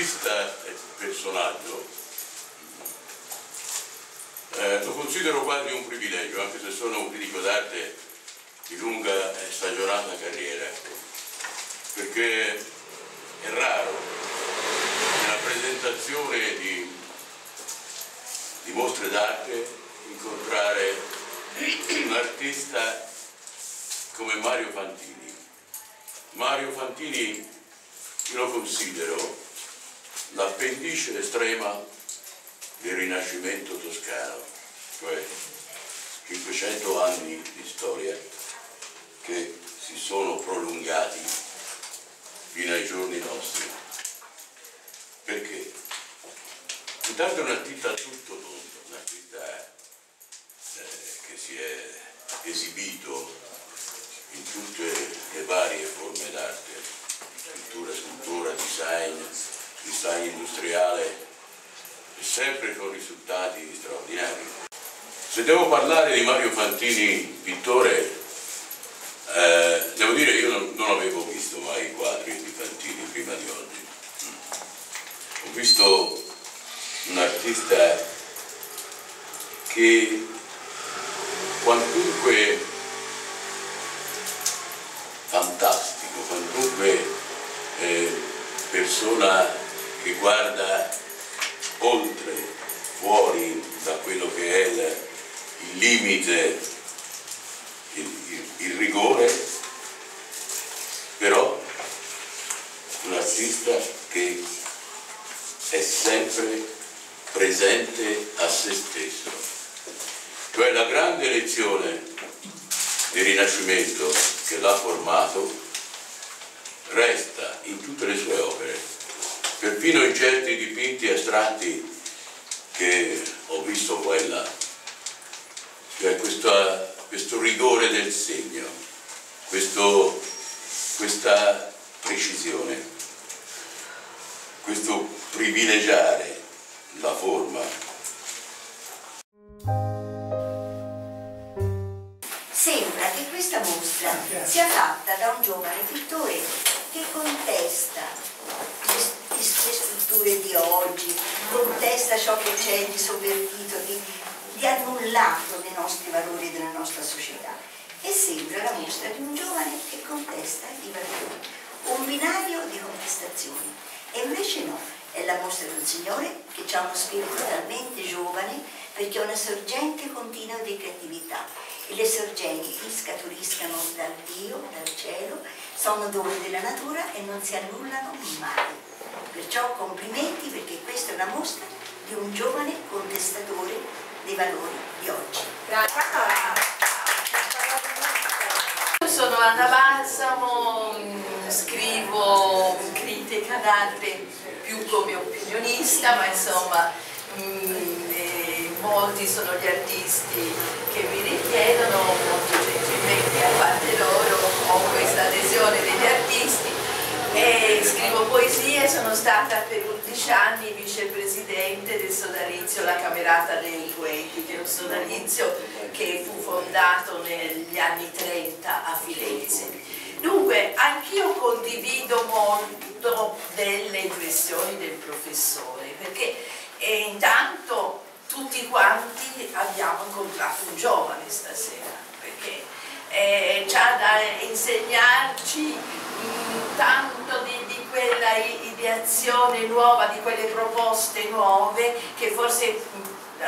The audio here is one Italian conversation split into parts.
artista e personaggio lo considero quasi un privilegio, anche se sono un critico d'arte di lunga e stagionata carriera, perché è raro nella presentazione di mostre d'arte incontrare un artista come Mario Fantini. Mario Fantini io lo considero l'appendice estrema del Rinascimento toscano, cioè 500 anni di storia che si sono prolungati fino ai giorni nostri. Perché? Intanto è un artista a tutto mondo, un artista che si è esibito in tutte le varie forme d'arte, pittura, scultura, design industriale, sempre con risultati straordinari. Se devo parlare di Mario Fantini, pittore, devo dire che io non avevo visto mai i quadri di Fantini prima di oggi. Ho visto un artista che quantunque fantastico, quantunque persona che guarda oltre, fuori da quello che è il limite, il rigore, però un artista che è sempre presente a se stesso. Cioè la grande lezione del Rinascimento che l'ha formato resta in tutte le sue opere, perfino in certi dipinti astratti che ho visto qua e là. Cioè questo rigore del segno, questa precisione, questo privilegiare la forma. Sembra che questa mostra sia fatta da un giovane pittore che contesta le strutture di oggi, contesta ciò che c'è di sovvertito, di annullato dei nostri valori, della nostra società. E sembra la mostra di un giovane che contesta i valori, un binario di contestazioni. E invece no, è la mostra di un signore che ha uno spirito talmente giovane perché è una sorgente continua di creatività. E le sorgenti scaturiscano dal Dio, dal cielo, sono doni della natura e non si annullano mai. Perciò complimenti, perché questa è una mostra di un giovane contestatore dei valori di oggi. Grazie. Io sono Anna Balsamo, scrivo critica d'arte più come opinionista, ma insomma molti sono gli artisti che mi richiedono, molto gentilmente a parte loro ho questa adesione degli artisti, e scrivo poesie. Sono stata per 11 anni vicepresidente del Sodalizio, la camerata dei poeti, che è un sodalizio che fu fondato negli anni 30 a Firenze. Dunque anch'io condivido molto delle impressioni del professore, perché intanto tutti quanti abbiamo incontrato un giovane stasera, perché c'ha da insegnarci tanto di quella ideazione nuova, di quelle proposte nuove che forse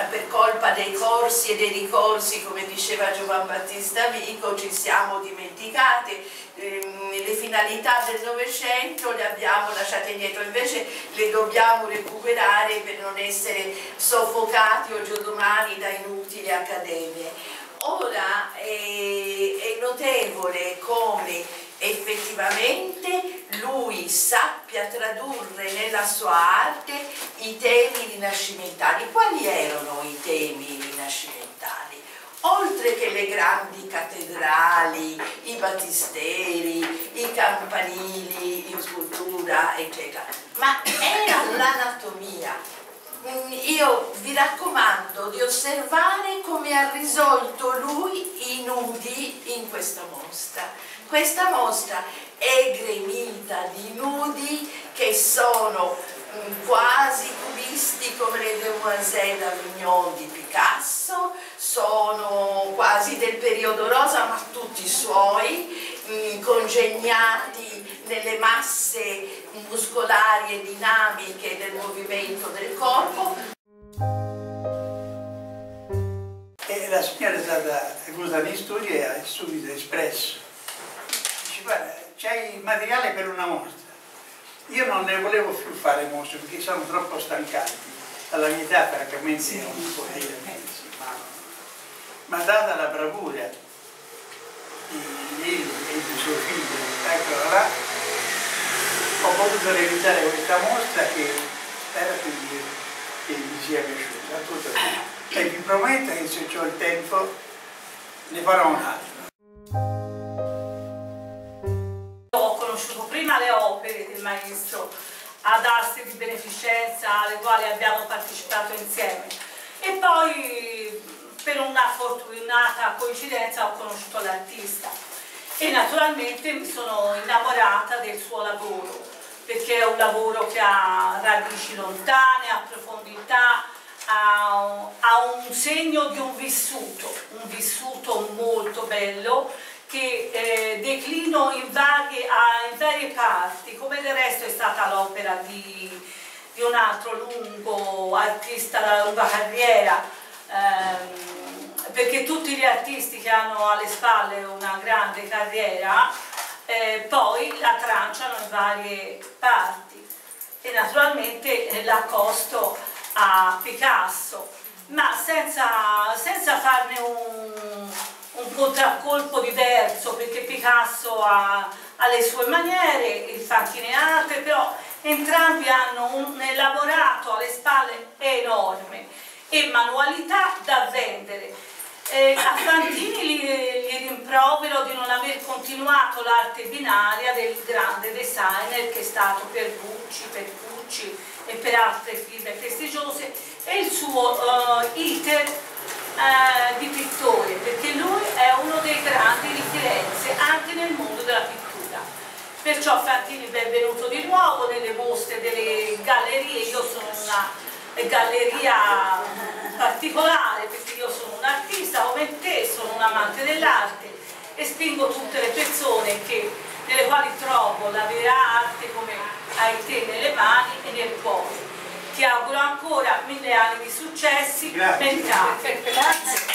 per colpa dei corsi e dei ricorsi, come diceva Giovanni Battista Vico, ci siamo dimenticate. Le finalità del Novecento le abbiamo lasciate indietro, invece le dobbiamo recuperare per non essere soffocati oggi o domani da inutili accademie. Ora è notevole come effettivamente lui sappia tradurre nella sua arte i temi rinascimentali. Quali erano i temi rinascimentali? Oltre che le grandi cattedrali, i battisteri, i campanili in scultura, eccetera, ma era l'anatomia. Io vi raccomando di osservare come ha risolto lui i nudi in questa mostra. Questa mostra è gremita di nudi che sono quasi cubisti come le Demoiselles d'Avignon di Picasso, sono quasi del periodo rosa ma tutti suoi, congegnati nelle masse muscolari e dinamiche del movimento del corpo. E la signora è stata venuta nei studi e ha subito espresso, dice: guarda, c'è il materiale per una mostra. Io non ne volevo più fare mostre perché sono troppo stancati, alla mia età francamente sì, non potevo, ma data la bravura di lui e di suo figlio, eccola là, ho potuto realizzare questa mostra che era più che mi sia piaciuta, tutto. E vi prometto che se ho il tempo ne farò un'altra. Prima le opere del maestro ad aste di beneficenza alle quali abbiamo partecipato insieme e poi per una fortunata coincidenza ho conosciuto l'artista e naturalmente mi sono innamorata del suo lavoro, perché è un lavoro che ha radici lontane, ha profondità, ha un segno di un vissuto molto bello che declino in varie parti, come del resto è stata l'opera di un altro lungo artista dalla lunga carriera, perché tutti gli artisti che hanno alle spalle una grande carriera poi la tranciano in varie parti e naturalmente l'accosto a Picasso, ma senza farne un contraccolpo diverso, perché Picasso ha le sue maniere, il Fantini altre, però entrambi hanno un elaborato alle spalle enorme e manualità da vendere. A Fantini gli rimprovero di non aver continuato l'arte binaria del grande designer che è stato per Gucci, e per altre firme prestigiose, e il suo iter di pittore, perché lui è uno dei grandi di Firenze anche nel mondo della pittura. Perciò Fantini benvenuto di nuovo nelle mostre delle gallerie. Io sono una galleria particolare perché io sono un artista come te, sono un amante dell'arte e spingo tutte le persone nelle quali trovo la vera arte come hai te nelle mani e nel cuore. Ti auguro ancora 1000 anni di successi. Grazie. Grazie.